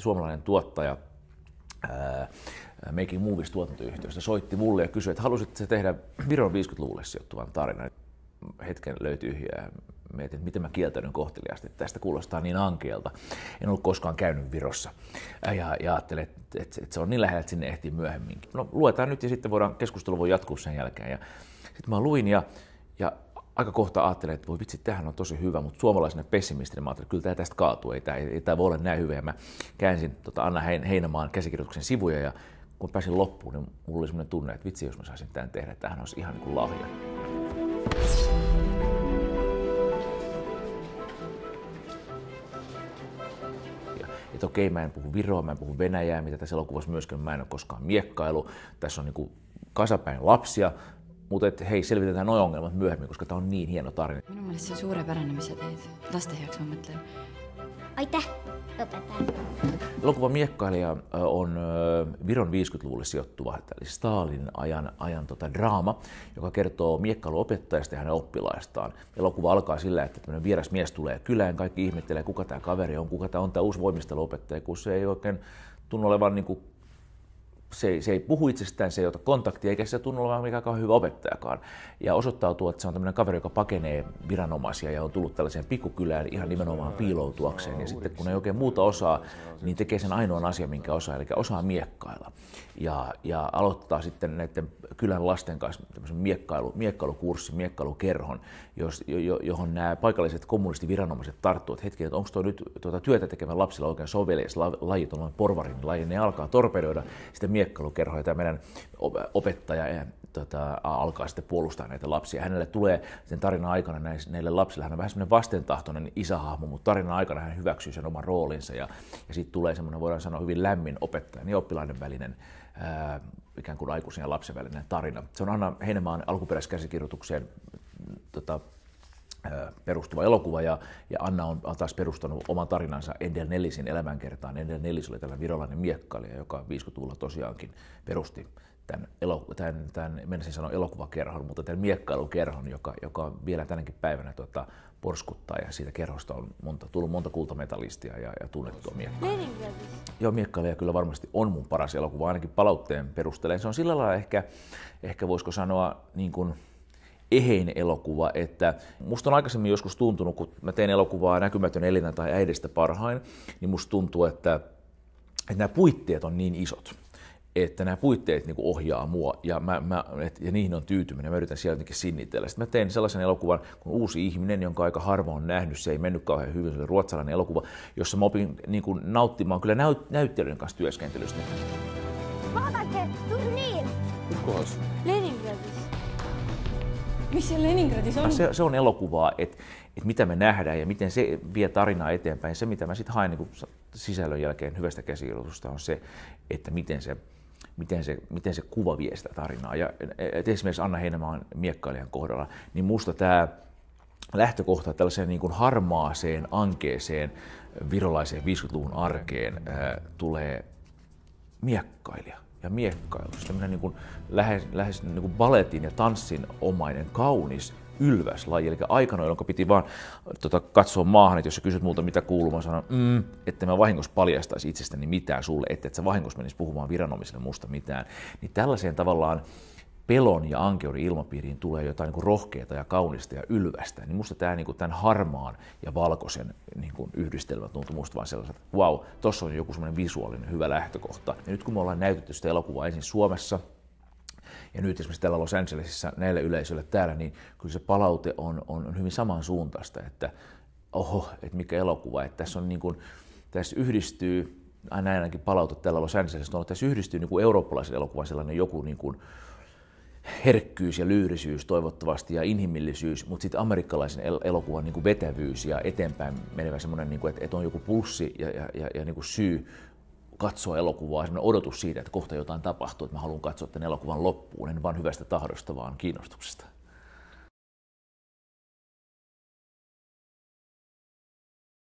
suomalainen tuottaja Making Movies -tuotantoyhtiöstä soitti mulle ja kysyi, että haluaisitko tehdä Viron 50-luvulle sijoittuvan tarinan. Hetken löytyi tyhjää. Mietin, että miten mä kieltäydyn kohteliaasti. Tästä kuulostaa niin ankeelta. En ollut koskaan käynyt Virossa. Ja ajattelin, että se on niin lähellä, että sinne ehtii myöhemminkin. No luetaan nyt ja sitten voidaan, keskustelu voi jatkuu sen jälkeen. Ja sitten mä luin ja aika kohta ajattelin, että voi vitsi, tämähän on tosi hyvä, mutta suomalaisena pessimistinä mä ajattelin, että kyllä tämä tästä kaatuu, ei tämä voi olla näin hyvä. Ja mä käänsin Anna Heinämaan käsikirjoituksen sivuja ja kun pääsin loppuun, niin mulla oli sellainen tunne, että vitsi, jos mä saisin tämän tehdä, tämähän olisi ihan niin kuin lahja. Että okei, mä en puhu viroa, mä en puhu venäjää, mitä tässä elokuvassa myöskään, mä en ole koskaan miekkailu. Tässä on niinku kasapäin lapsia, mutta et, hei, selvitetään nuo ongelmat myöhemmin, koska tää on niin hieno tarina. Minun mielestä se on suurenpäräinen, missä teet. Lasten hyväksi mä mietlen. Ai täh, lopetaan. Elokuva Miekkailija on Viron 50-luvulle sijoittuva, eli Stalinin ajan draama, joka kertoo miekkailuopettajasta ja hänen oppilaistaan. Elokuva alkaa sillä, että tämmöinen vieras mies tulee kylään, kaikki ihmettelee, kuka tämä kaveri on, kuka tämä on tämä uusi voimisteluopettaja, kun se ei oikein tunnu olevan niin kuin se ei puhu itsestään, se ei ota kontaktia, eikä se tunnu olevan mikään hyvä opettajakaan. Ja osoittautuu, että se on tämmöinen kaveri, joka pakenee viranomaisia ja on tullut tällaiseen pikkukylään ihan nimenomaan piiloutuakseen. Ja sitten kun ei oikein muuta osaa, niin tekee sen ainoan asian, minkä osaa, eli osaa miekkailla. Ja aloittaa sitten näiden kylän lasten kanssa tämmöisen miekkailukurssin, miekkailukerhon, johon nämä paikalliset kommunistiviranomaiset tarttuvat hetken, että onko tuo nyt työtä tekevän lapsilla oikein sovelias lajit on porvarin laji, ne alkaa torpedoida sitten miekkailukerho, ja tämä meidän opettaja alkaa sitten puolustaa näitä lapsia. Hänelle tulee sen tarinan aikana näille lapsille, hän on vähän semmoinen vastentahtoinen isähahmo, mutta tarinan aikana hän hyväksyy sen oman roolinsa, ja siitä tulee semmoinen, voidaan sanoa, hyvin lämmin opettajan ja oppilaiden välinen, ikään kuin aikuisen ja lapsen välinen tarina. Se on Anna Heinämaan alkuperäiskäsikirjoitukseen perustuva elokuva, ja Anna on taas perustanut oman tarinansa Endel Nellisin elämänkertaan. Endel Nellis oli tällainen virolainen miekkailija, joka 50-luvulla tosiaankin perusti tämän menisin sanoa elokuvakerhon, mutta tämän miekkailukerhon, joka vielä tänäkin päivänä porskuttaa, ja siitä kerhosta on tullut monta kultametalistia ja tunnettua miekkailua. Joo, Miekkailija kyllä varmasti on mun paras elokuva, ainakin palautteen perusteella. Se on sillä lailla ehkä voisiko sanoa niin kuin ehein elokuva, että musta on aikaisemmin joskus tuntunut, kun mä tein elokuvaa Näkymätön elinä tai Äidestä parhain, niin musta tuntuu, että nämä puitteet on niin isot, että nämä puitteet niin kuin ohjaa mua ja niihin on tyytyminen. Mä yritän siellä jotenkin sinnitellä. Sitten mä tein sellaisen elokuvan kuin Uusi ihminen, jonka aika harva on nähnyt. Se ei mennyt kauhean hyvin. Se oli ruotsalainen elokuva, jossa mä opin niin kuin nauttimaan kyllä näyttelyiden kanssa työskentelystä. Missä Leningradis on? Se on elokuvaa, että mitä me nähdään ja miten se vie tarinaa eteenpäin. Se, mitä mä sitten haen niin sisällön jälkeen hyvästä käsikirjoitusta, on se, että miten se kuva vie sitä tarinaa. Ja esimerkiksi Anna Heinämaan Miekkailijan kohdalla, niin musta tämä lähtökohta tällaiseen niin kuin harmaaseen, ankeeseen, virolaiseen 50-luvun arkeen tulee miekkailija ja miekkailussa. Tämmöinen niin kuin lähes niin kuin baletin ja tanssin omainen, kaunis ylväslaji, eli aikana, jonka piti vaan katsoa maahan, että jos sä kysyt multa mitä kuuluu, mä sanon, että mä vahingossa paljastaisi itsestäni mitään sulle, että sä vahingossa menisi puhumaan viranomaisille musta mitään. Niin tällaiseen tavallaan pelon ja ankeuden ilmapiiriin tulee jotain niin kuin rohkeata ja kaunista ja ylvästä. Niin musta tämä, niin kuin tämän harmaan ja valkoisen niin kuin yhdistelmä tuntuu musta vaan sellaiselta, että vau, tossa on joku semmoinen visuaalinen hyvä lähtökohta. Ja nyt kun me ollaan näytetty sitä elokuvaa ensin Suomessa, ja nyt esimerkiksi täällä Los Angelesissa näille yleisöille täällä, niin kyllä se palaute on hyvin samansuuntaista, että oho, että mikä elokuva, että tässä on niin kuin, tässä yhdistyy, aina ainakin palaute täällä Los Angelesissa, no, tässä yhdistyy niin kuin eurooppalaisen elokuvan sellainen joku niin kuin herkkyys ja lyyrisyys toivottavasti ja inhimillisyys, mutta sitten amerikkalaisen elokuvan niin kuin vetävyys ja eteenpäin menevä semmoinen, niin kuin, että on joku pulssi ja niin kuin syy katsoa elokuvaa, semmoinen odotus siitä, että kohta jotain tapahtuu, että mä haluan katsoa tämän elokuvan loppuun, en vaan hyvästä tahdosta, vaan kiinnostuksesta.